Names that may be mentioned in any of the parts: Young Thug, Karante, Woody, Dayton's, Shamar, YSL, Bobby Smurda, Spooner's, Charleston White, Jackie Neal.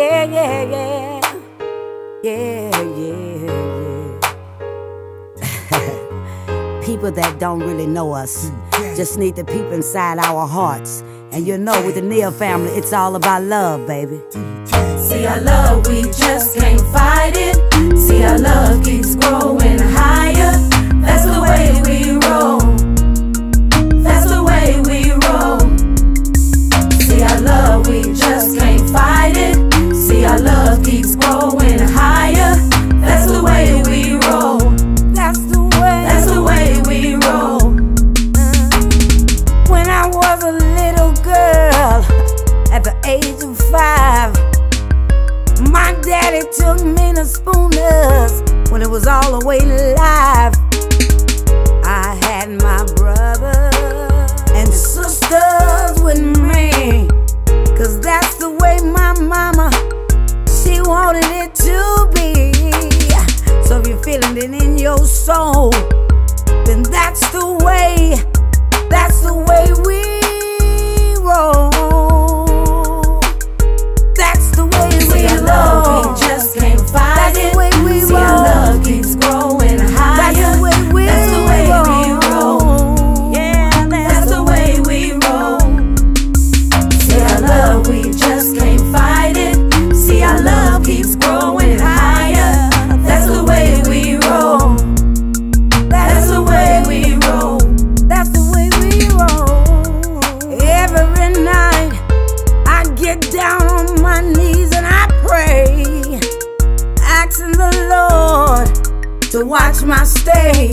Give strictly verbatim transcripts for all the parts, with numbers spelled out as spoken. yeah, yeah, yeah, yeah, yeah. People that don't really know us just need to peep inside our hearts. And you know, with the Neal family, it's all about love, baby. See our love, we just can't fight it. See our love keeps growing higher. That's the way we roll. That's the way we roll. See our love, we just can't fight it. See our love keeps growing higher. That's the way we roll. That's the way. That's the way we roll. When I was a little girl, at the age of five, my daddy took me to Spooner's when it was all the way live. I had my brother and sisters with me, 'cause that's the way my mama, she wanted it to be. So if you're feeling it in your soul, then that's the way, that's the way we roll. To watch my stay.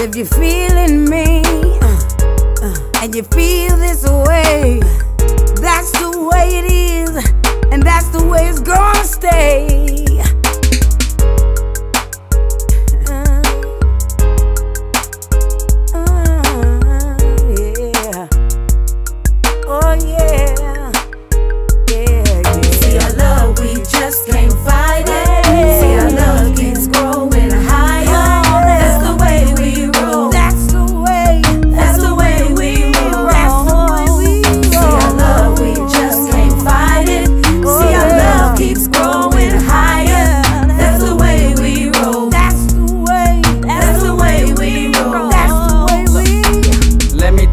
If you're feeling me uh, uh, and you feel this way, that's the way it is, and that's the way it's gonna stay. uh, uh, Yeah. Oh yeah. Yeah, yeah. See our love, we just can't fight it. See our love keeps growing.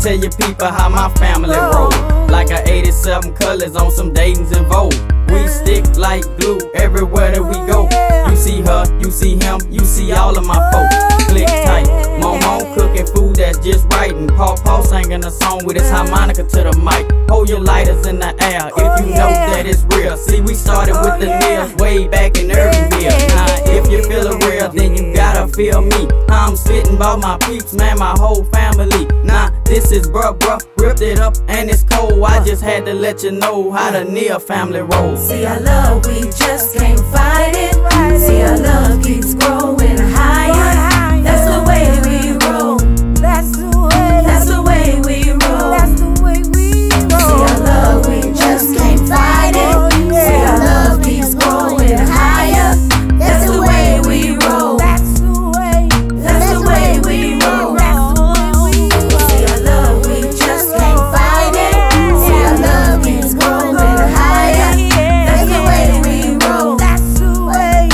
Tell your people how my family roll. Like a eighty-seven colors on some Dayton's and Vogue. We stick like glue everywhere that we go. You see her, you see him, you see all of my folks. Click tight, mom on cooking food that's just right, and Paw Paw singing a song with his harmonica to the mic. Hold your lighters in the air if you know that it's real. See, we started with the Neals way back in early years. Now if you feel it real, then you gotta feel me. I'm sitting by my peeps, man, my whole family. Nah, this is bruh, bruh, ripped it up and it's cold. I just had to let you know how the Neal family rolls. See our love, we just can't fight it. See our love keeps growing higher. That's the way we roll. That's the way. That's the way we roll. That's the way we roll. See our love, we just can't fight it. See our love keeps growing higher. That's the way we roll. That's the way. That's the way we roll. That's the way we roll. That's the way.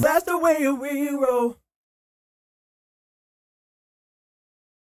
That's the way we roll.